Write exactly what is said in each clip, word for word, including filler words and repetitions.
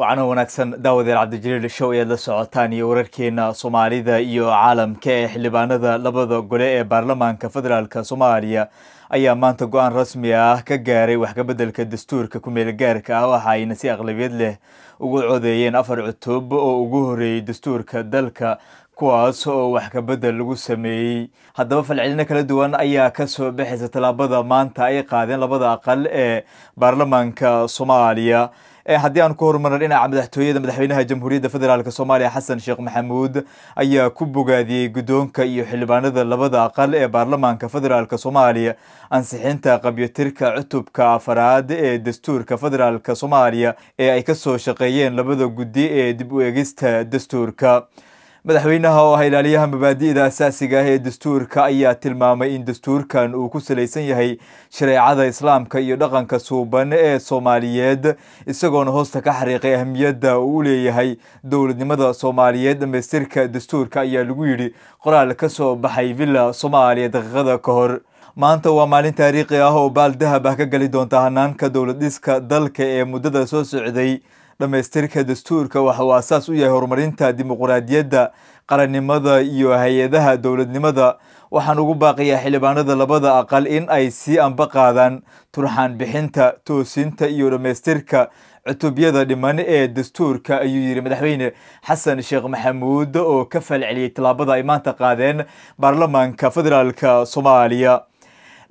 وعنه ونكسن داود العبد الجليل الشوية للسعوتاني ورركينا صومالي ذا إيو عالم كيح لبانا ذا لبضو قلائي بارلمان كفدرالك صوماليا أيام ما تقوان رسمية كجاري وحق بدل كدستور ككمل جارك أو حي نسي أغلبية له وجود عذيين أفرع التوب وجهري دستور كدلك كواس وحق بدل وسمي هذا في العلن كلا دوان أي كسو بحث تلابضة ما تأي قاعدين لبضة أقل برلمان كصوماليا haddii aan ku hormarnayna madaxtooyada madaxweynaha jamhuuriyadda federaalka Soomaaliya Xasan Sheekh Maxamuud ayaa ku bogaadiyay gudoonka iyo xildhibaanada labada aqal ee baarlamaanka federaalka Soomaaliya ansixinta qabyatirka cutubka afraad ee dastuurka federaalka Soomaaliya ee ay ka soo shaqeeyeen labada guddi ee dib u eegista dastuurka madaxweynaha oo ah ilaaliyaha mabaadi'da asaasiga ah ee dastuurka ayaa tilmaamay in dastuurkan uu ku saleysan yahay shareecada islaamka iyo dhaqanka suuban ee Soomaaliyeed isagoo hoosta ka xariiqay ahmiyadda uu leeyahay dawladnimada Soomaaliyeed dhameystirka dastuurka ayaa lagu yiri qoraal ka soo baxay Villa Soomaaliya daqiiqada ka hor maanta waa maalin taariikhi ah oo baaldahab ah ka gali doonta hanaanka dawladdiska dalka ee muddada soo socday dhameystirka dastuurka waxa uu asaas u yahay horumarinta dimuqraadiyadda qarannimada iyo hay'adaha dawladnimada waxaan ugu baaqiyaa xildhibaanada labada aqal in ay si anba qaadaan turxaan bixinta toosinta iyo dhameystirka cutubiyada dhiman ee dastuurka ayuu yiri madaxweyne Xasan Sheekh Maxamuud oo ka falceliyay talaabada ay maanta qaadeen baarlamaanka federaalka Soomaaliya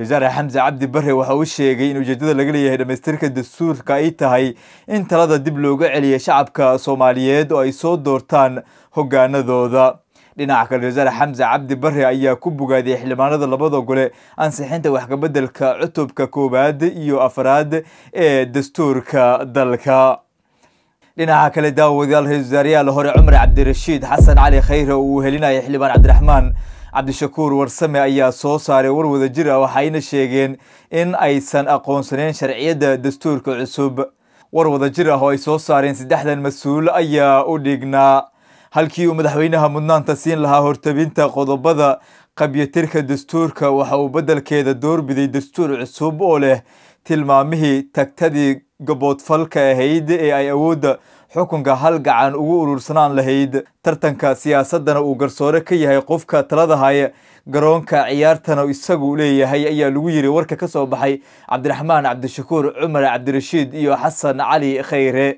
رجال حمزة عبد بري وحوشيغي إنو جديدة لغلية هيدا مستركة دستور كايتهاي إن تلادا دبلوغة عليا شعبكا صومالييد وأي صوت دورتان هقانا ذوذا لناعك الرجال حمزة عبد بري أيا كوبوغا دي حلمانا ذا لبضا قولي أنسيحينتا وحكا بدلكا عطوبكا كوباد إيو أفراد إي دستوركا دلكا لنا هكذا داود الهزارية لهور عمر عبد الرشيد حسن علي خيره وهلنا يحلبان عبد الرحمن عبد الشكور ورسمي أيا صوصاري ورود جرى وحاين الشيغين إن أيسان أقون سنين شرعية دستور كعصوب ورود جرى هو صوصارين سدحدا مسؤول أيا أوليقنا هل كيو مدحوينها منان تسين لها هورتبينتا قضبضا قبية ترك دستوركا وحاو بدل كيدا دور بدي دستور عصوب أوله تلمامه تكتدي قبوت فالكا هيد اي اي اوود حكمكا هالقعان او ورسنان لهيد ترتنكا سياسدنا او قرصوركا يهي قوفكا تلادهاي قرونكا عيارتنا او اساقو ليه هي اي الويري وركا كسو بحي عبد الرحمن عبد الشكور عمر عبد الرشيد ايو حسن علي خيري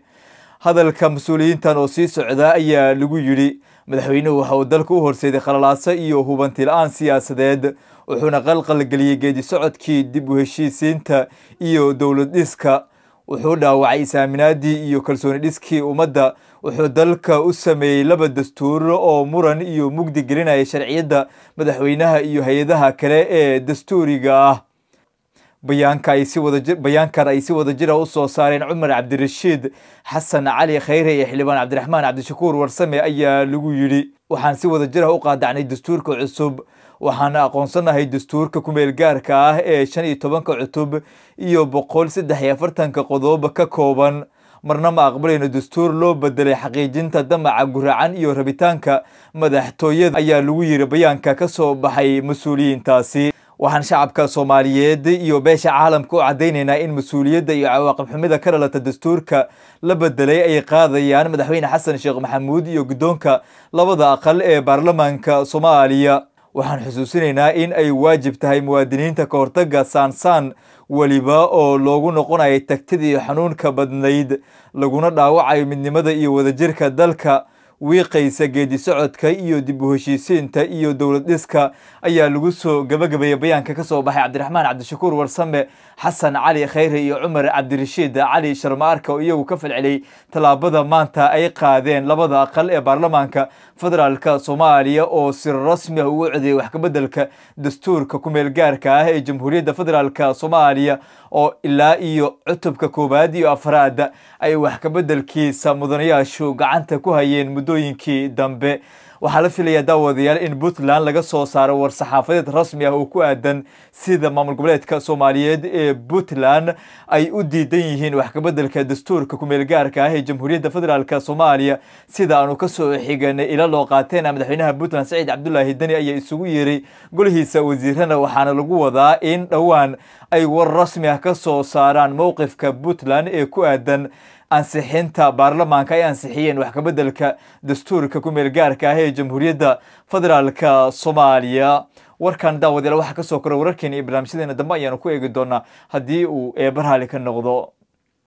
هذا الكمسولين تنوسي سعدا اي الويري madaxweynuhu waxa uu dalka u horseeday khalalaasa iyo hubanti la'aan siyaasadeed wuxuuna qalqal galiyay geedi socodkii dib u heshiisiinta iyo dawlad dhiska wuxuu dhaawacay saaminaadii iyo kalsooni dhiskii ummadda wuxuu dalka u sameeyay laba dastuur oo muran iyo mugdi gelinaya sharciyada madaxweynaha iyo hay'adaha kale ee dastuuriga ah bayaanka ay si wada bayaanka ay si wada jira u soo saareen Umar Cabdirashiid Xasan Cali Khayre iyo Xilibaan Cabdiraxmaan Cabdishakuur Warsame ayaa lagu yiri waxaan si wada jira u qaadacnay dastuurka cusub waxaan aqoonsanahay dastuurka ku meel gaarka ah ee shan iyo toban cutub iyo boqol iyo saddex iyo afartan qodob ka kooban marna ma aqbalayno dastuur loo bedelay xaqiijinta damaca guracan iyo rabitaanka madaxtooyada ayaa lagu yiri bayaanka ka soo baxay mas'uuliyiintaasi waxaan shacabka Soomaaliyeed iyo beesha caalamka u cadeynayna in mas'uuliyadda iyo cawaaqib xumida ka dhalata dastuurka la bedelay ay qaadayaan madaxweyne Xasan Sheekh Maxamuud iyo gudoonka labada aqal ee baarlamaanka Soomaaliya waxaan xusuusinaynaa in ay waajib tahay muwaadiniinta ka hortagga saansaan waliba oo loogu noqonayo tagtidii xanuunka badnayd laguna dhaawacayo midnimada iyo wadajirka dalka wiiqaysa geedi socodka iyo dib u heshiisiinta iyo dawlad dhiska ayaa lagu soo gabagabeeyay bayaanka ka soo baxay Cabdiraxmaan Cabdishakuur Warsame Xasan Cali Khayre iyo Cumar Cabdirashiid Cali Sharmaarka oo iyagu ka falceliyay talaabada maanta ay qaadeen labada aqal ee baarlamaanka federaalka Soomaaliya oo si rasmi ah ugu codeeyay wax ka beddelka dastuurka ku meel gaarka ah ee jamhuuriyadda federaalka Soomaaliya oo ilaa iyo cutubka koobaad iyo afraad ay wax ka beddelkiisa mudanayaashu gacanta ku hayeen doyinkii dambe وحالا فيليا داوذيال إن بوتلان لغا سو سارة ورسحافية رسمية وكوادن سيدا مامل قبلاتك سومالياد بوتلان أي ودي ديهين وحكبادلك دستور كوميلغاركا هي جمهورية فدرالكا سوماليا سيدا أنو كسو حيغان إلا لوقاتينا مدحينها بوتلان سعيد عبدالله الدني أي إسوغيري قولهيسا وزيران وحانا لغوضا إن دوان أي والرسمية كسو ساران موقف كبوتلان إيه كوادن ansixinta baarlamaanka ay ansixiyeen wax ka beddelka dastuurka ku meel gaarka ah ee jamhuuriyadda federaalka Soomaaliya warkan daawadayaal waxa ka soo koray wararkeen iyo barnaamijyadeena dambe ayaan ku eegi doonaa haddii uu eebar hali ka noqdo.